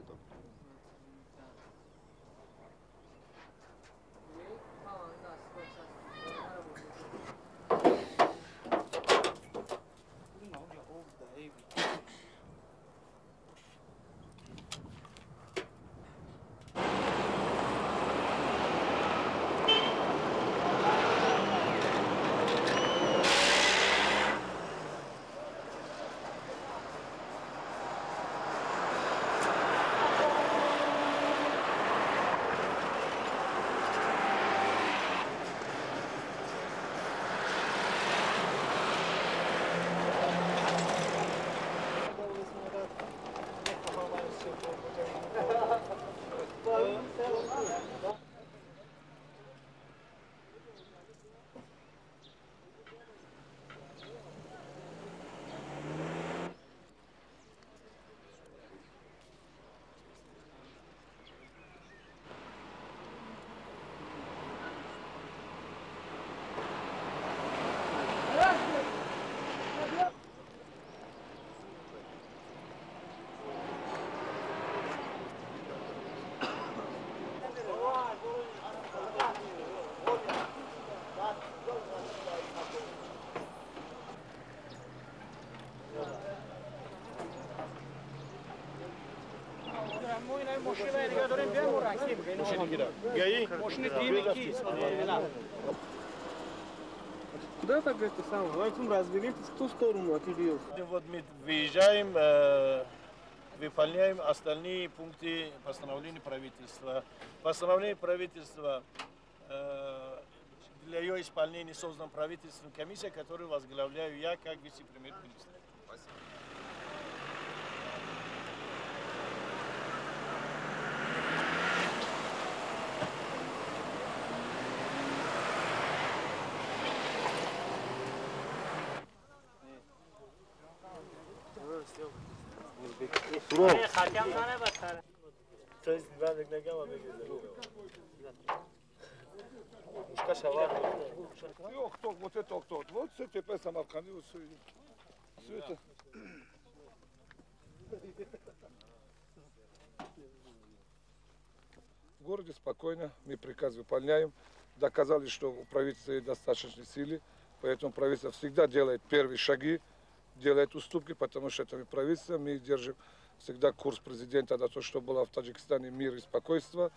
и там. مشکلی دیگه داریم بیام و رنگی بگیریم. مشکلی دیگه. گایی. مشکلی دیگه کیه؟ نه. Куда так это самое? Давайте мы разберемся, в ту сторону отвели. Вот мы выезжаем, выполняем остальные пункты постановления правительства. Постановление правительства, для ее исполнения создана правительственная комиссия, которую возглавляю я как вице-премьер-министр. Спасибо. Вот это кто? Вот с этой песом обходил, вот все это. В городе спокойно, мы приказ выполняем. Доказали, что у правительства есть достаточно силы, поэтому правительство всегда делает первые шаги, делает уступки, потому что это мы правительство, мы держим всегда курс президента на то, что было в Таджикистане мир и спокойствие.